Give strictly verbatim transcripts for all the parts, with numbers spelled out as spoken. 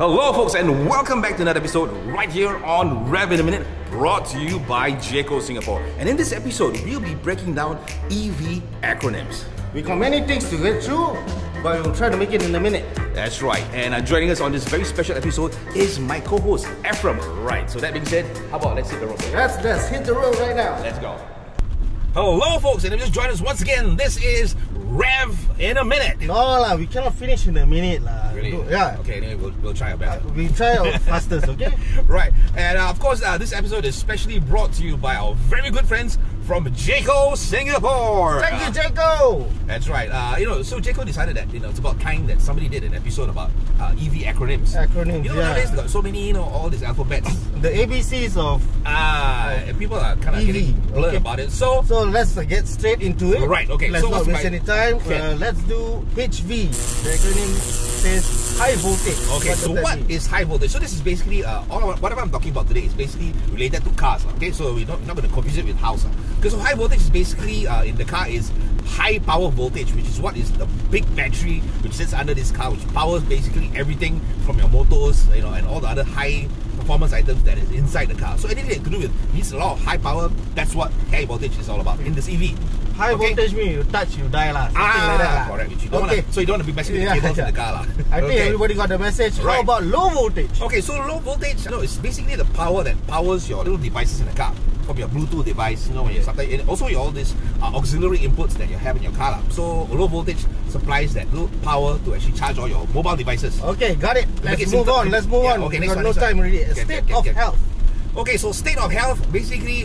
Hello folks, and welcome back to another episode right here on Revv In A Minute, brought to you by Jaecoo Singapore. And in this episode, we'll be breaking down E V acronyms. We got many things to get through, but we'll try to make it in a minute. That's right, and uh, joining us on this very special episode is my co-host, Ephrem. Right, so that being said, how about let's hit the road? Let's, let's hit the road right now. Let's go. Hello folks, and if you just joined us once again, this is Revv In A Minute. No lah, we cannot finish in a minute lah. Really? No, yeah. Okay, anyway, we'll, we'll try our best. Uh, we'll try our fastest, okay? Right, and uh, of course, uh, this episode is specially brought to you by our very good friends from Jaecoo Singapore. Thank you, Jaecoo. Uh, that's right. Uh, you know, so Jaecoo decided that you know it's about time that somebody did an episode about uh, E V acronyms. Acronyms. You know, yeah. Nowadays they got so many, you know, all these alphabets. The A B Cs of ah, uh, people are kind of getting blurred okay. about it. So so let's uh, get straight into it. Right. Okay. Let's so not waste any time. Okay. Uh, let's do H V. The acronym says high voltage. Okay. What so what mean? is high voltage? So this is basically uh, all of, whatever I'm talking about today is basically related to cars. Okay. So we're not, we're not going to confuse it with house. Because high voltage is basically uh, in the car is high power voltage, which is what is the big battery which sits under this car, which powers basically everything from your motors, you know, and all the other high performance items that is inside the car. So anything that to do with needs a lot of high power. That's what high voltage is all about in this E V. High okay. voltage means you touch, you die lah. Ah, like that, la. correct. Which you don't okay. wanna, so you don't want to be messing with yeah, the cables yeah. in the car lah. I think okay. everybody got the message. Right. How about low voltage? Okay, so low voltage, you know, it's basically the power that powers your little devices in the car. From your Bluetooth device, you know, when you start, and also your, all these uh, auxiliary inputs that you have in your car. Lah. So low voltage supplies that low power to actually charge all your mobile devices. Okay, got it. Let's move it on. Let's move yeah, on. Okay, we got one, no time really. Okay, state okay, okay, of okay. health. Okay, so state of health basically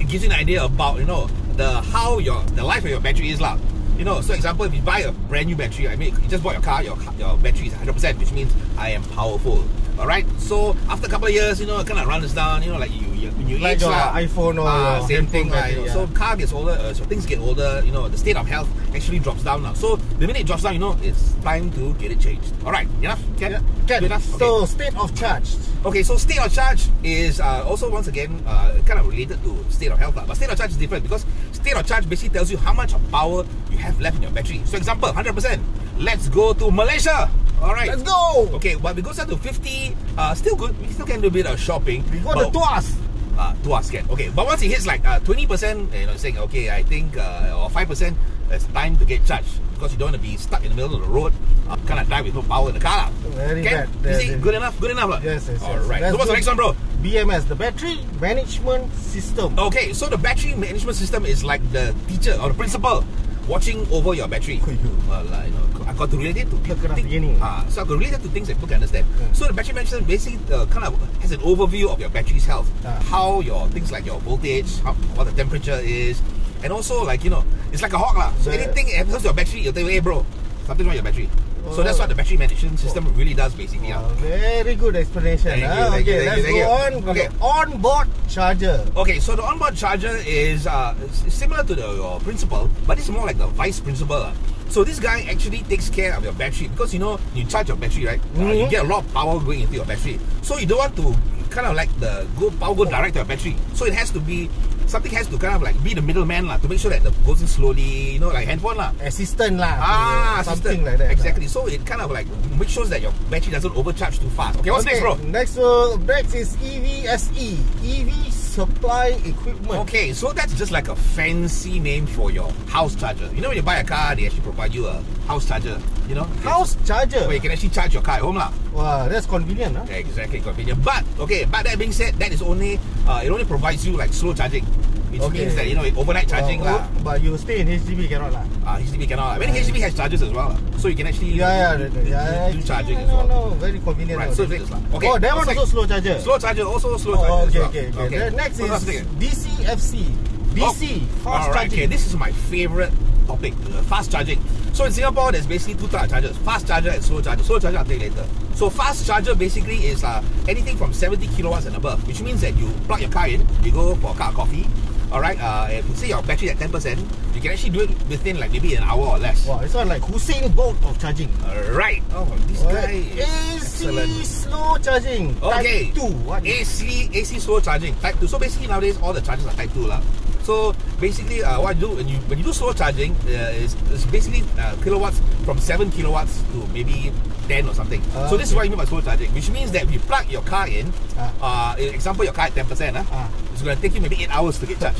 it gives you an idea about you know the how your the life of your battery is lah. You know, so example, if you buy a brand new battery, I mean, you just bought your car, your your battery is one hundred percent, which means I am powerful. All right. So after a couple of years, you know, it kind of runs down. You know, like you, you when you like age, your la, iPhone or uh, your same thing. Like, you know, yeah. So car gets older, uh, so things get older. You know, the state of health actually drops down now. So the minute it drops down, you know, it's time to get it changed. All right. Enough. Can, yeah. Can. Enough. Okay. So state of charge. Okay. So state of charge is uh, also once again uh, kind of related to state of health, but state of charge is different because state of charge basically tells you how much of power you have left in your battery. So example, one hundred percent. Let's go to Malaysia. Alright. Let's go! Okay, but we go down to fifty, uh, still good. We still can do a bit of shopping. We go to Tuas. Uh, Tuas can. Okay, but once it hits like uh, twenty percent, you know, saying, okay, I think, uh, or five percent, it's time to get charged. Because you don't want to be stuck in the middle of the road, uh, kind of die with no power in the car. Very can? bad. You see, yeah, good enough? Good enough? Right? Yes, yes, Alright, yes. so what's the next one, bro? B M S, the battery management system. Okay, so the battery management system is like the teacher or the principal watching over your battery. Well, uh, you know, I got to relate it to things. Uh, so I got related to things that people can understand. Yeah. So the battery management basically uh, kind of has an overview of your battery's health, uh. how your things like your voltage, how, what the temperature is, and also like you know, it's like a hawk lah. So yeah. anything happens to your battery, you'll tell you, hey bro, something's wrong with your battery. Oh. So that's what the battery management system oh. really does basically. Oh, very good explanation. Thank ah. you, thank okay, you, let's you, go on. Okay. Onboard charger. Okay, so the onboard charger is uh, similar to the your principal, but it's more like the vice principal. Uh. So this guy actually takes care of your battery because you know you charge your battery, right? Mm-hmm. uh, you get a lot of power going into your battery. So you don't want to kind of like the go power go direct to your battery. So it has to be something has to kind of like be the middleman lah to make sure that it goes in slowly. You know, like handphone lah, assistant lah. Ah, you know, something assistant. like that. Exactly. La. So it kind of like make sure that your battery doesn't overcharge too fast. Okay, what's okay, next, bro? Next, uh, next is E V S E. E V supply equipment. Okay, so that's just like a fancy name for your house charger. You know, when you buy a car, they actually provide you a house charger. You know, house charger. Where you can actually charge your car at home, lah. Wow, that's convenient, huh? Exactly, convenient. But okay, but that being said, that is only uh, it only provides you like slow charging, which okay. means that you know overnight charging, well, lah. But you stay in H D B cannot, lah. Ah, H D B cannot. I mean, H D B has chargers as well, lah. So you can actually yeah, yeah, do, yeah, do, yeah, do charging no, as well. No, no, very convenient. Right, so it's like okay. Oh, that one also slow charger. Slow charger, also slow oh, charger. Okay, as well. okay, okay. okay. Next is D C F C. D C, oh, fast right, charging. Okay, this is my favorite topic, uh, fast charging. So in Singapore, there's basically two types of chargers, fast charger and slow charger. Slow charger I'll take later. So fast charger basically is uh, anything from seventy kilowatts and above, which means that you plug your car in, you go for a cup of coffee. Alright, uh, if you say your battery at ten percent, you can actually do it within like maybe an hour or less. Wow, it's not like Hussein Bolt of charging. Alright. Oh, this well, guy is A C slow charging. Okay. Type two. What? A C, A C slow charging. Type two. So basically nowadays all the chargers are type two lah. So basically, uh, what I do when you when you do slow charging uh, is, is basically uh, kilowatts from seven kilowatts to maybe ten or something. Uh, so this okay. is what you mean by slow charging, which means that if you plug your car in, uh, uh, example your car at ten percent, uh, uh. it's going to take you maybe eight hours to get charged.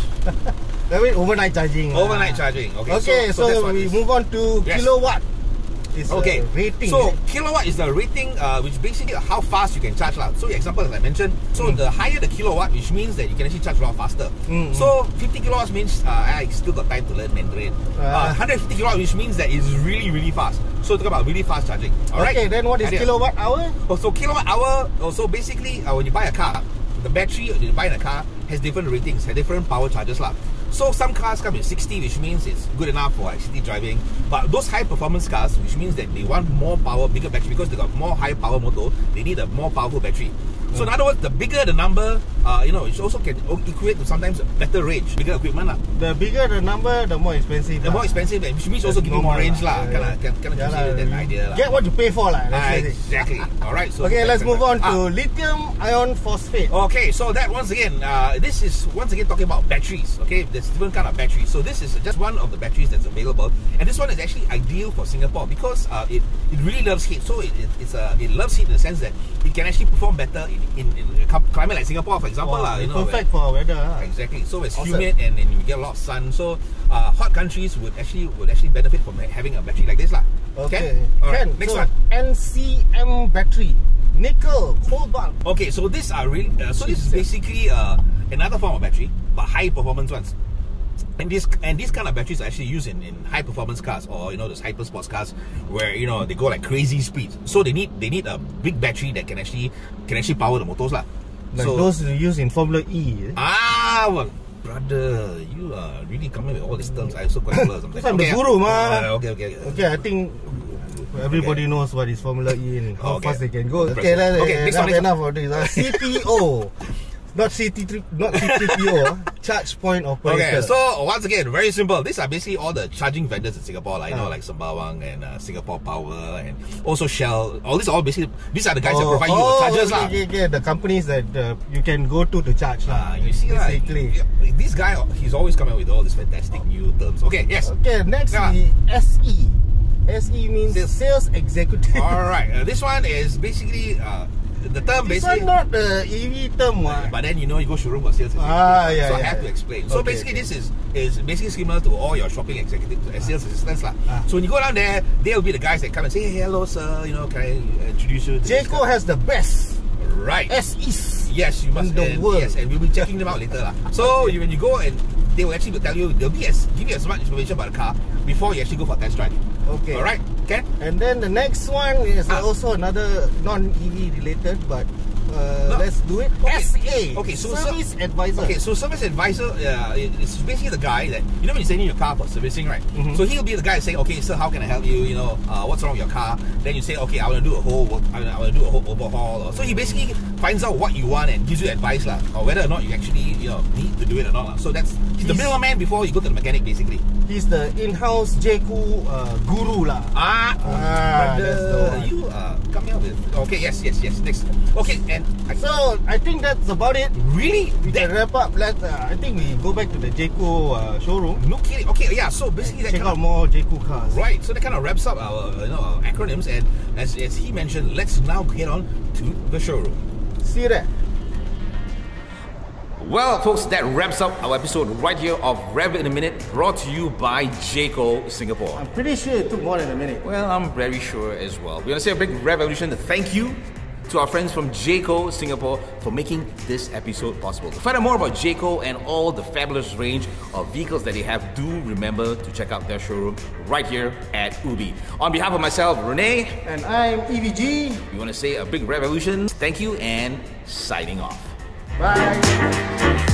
That means overnight charging. Overnight uh. charging. Okay. Okay. So, so, so we move on to yes. kilowatt. It's okay. Rating, so right? Kilowatt is the rating, uh, which basically how fast you can charge lah. So the example as I mentioned, so mm. the higher the kilowatt, which means that you can actually charge a lot faster. Mm -hmm. So fifty kilowatts means uh, I still got time to learn Mandarin. Uh, uh, one hundred fifty kilowatt, which means that it's really really fast. So talk about really fast charging. All right. Okay. Then what is Idea. kilowatt hour? Oh, so kilowatt hour. Oh, so basically, uh, when you buy a car, the battery you buy in a car has different ratings, has different power charges lah. So some cars come in sixty, which means it's good enough for city driving. But those high performance cars, which means that they want more power, bigger battery, because they got more high power motor, they need a more powerful battery. Mm. So in other words, the bigger the number, uh, you know, it also can equate to sometimes better range, bigger equipment lah. The bigger the number, the more expensive. The la. more expensive, which means There's also giving more range lah. La. La. Kind of gives you that idea lah. Get what you pay for lah. La. Exactly. All right. So okay, let's move on ah. to lithium ion phosphate. Okay, so that once again, uh, this is once again talking about batteries. Okay. There's different kind of batteries. So this is just one of the batteries that's available, and this one is actually ideal for Singapore because uh, it, it really loves heat. So it, it, it's a, it loves heat in the sense that it can actually perform better in, in, in a climate like Singapore, for example. Wow, la, you know, perfect where, for weather. Huh? Exactly. So it's awesome. humid and, and you get a lot of sun. So uh, hot countries would actually would actually benefit from having a battery like this. La. Okay. Can? All right. Can. Next so, one. N C M battery. Nickel, cobalt. Okay, so these are really uh, so this is basically uh, another form of battery, but high performance ones. And this and these kind of batteries are actually used in, in high performance cars, or you know those hyper sports cars where you know they go like crazy speeds. So they need they need a big battery that can actually can actually power the motors lah. Like so, those used in Formula E. Eh? Ah, well, brother, you are really coming with all these terms. I also quite blur sometimes. I'm okay, the guru, man. Uh, okay, okay, okay. Okay, I think. Everybody okay. knows what is Formula E and how okay. fast they can go. Okay, that's okay, enough, enough of this. Uh, C P O, not C T three, not C T P O, Charge Point Operator. Okay, so once again, very simple. These are basically all the charging vendors in Singapore. Like, you ah. know, like Sembawang and uh, Singapore Power and also Shell. All these are all basically, these are the guys oh, that provide you oh, with chargers. Okay, okay, the companies that uh, you can go to to charge. Ah, you see, basically. Like, this guy, he's always coming with all these fantastic oh. new terms. Okay, yes. Okay, next yeah. is S E. S E means sales, sales executive. Alright, uh, this one is basically uh, the term this basically. This not the E V term one. Uh, but then you know you go showroom for sales executive. Ah, yeah, so yeah, I have yeah. to explain. So okay, basically okay. this is is basically similar to all your shopping executives, uh, sales assistants lah. Uh, so when you go down there, they'll be the guys that come and say, hey, hello sir, you know, can I introduce you to Jaecoo has the best. Right. S Es. Yes, you must. In the and, world. Yes, and we'll be checking them out later lah. So you, when you go and they will actually tell you, they'll be as, give you as much information about the car before you actually go for a test drive. Okay. Alright, okay. And then the next one is ah. also another non-E V related, but uh, no. let's do it. Okay. S A. Okay, so service ser advisor. Okay, so service advisor uh, is basically the guy that, you know when you're sending your car for servicing, right? Mm-hmm. So he'll be the guy saying, okay, sir, how can I help you? You know, uh, what's wrong with your car? Then you say, okay, I want to do a whole, work, I want to do a whole overhaul. Or, so he basically finds out what you want and gives you advice lah, or whether or not you actually you know need to do it or not lah. So that's he's, he's the middleman before you go to the mechanic basically. He's the in-house Jaecoo uh, guru lah. Ah, ah the, that's the one. You are uh, coming up with okay, yes, yes, yes. Next, okay, and I, so I think that's about it. Really, we that, can wrap up. Let uh, I think we go back to the Jaecoo uh, showroom. No kidding. Okay, yeah. So basically, that check out of, more Jaecoo cars. Right. So that kind of wraps up our you know our acronyms, and as as he mentioned, let's now get on to the showroom. See you there. Well, folks, that wraps up our episode right here of Revv In A Minute, brought to you by Jaecoo Singapore. I'm pretty sure it took more than a minute. Well, I'm very sure as well. We want to say a big revolution. Thank you to our friends from Jaecoo Singapore for making this episode possible. To find out more about Jaecoo and all the fabulous range of vehicles that they have, do remember to check out their showroom right here at Ubi. On behalf of myself, Renee, and I'm E V G, we want to say a big revolution. Thank you and signing off. Bye.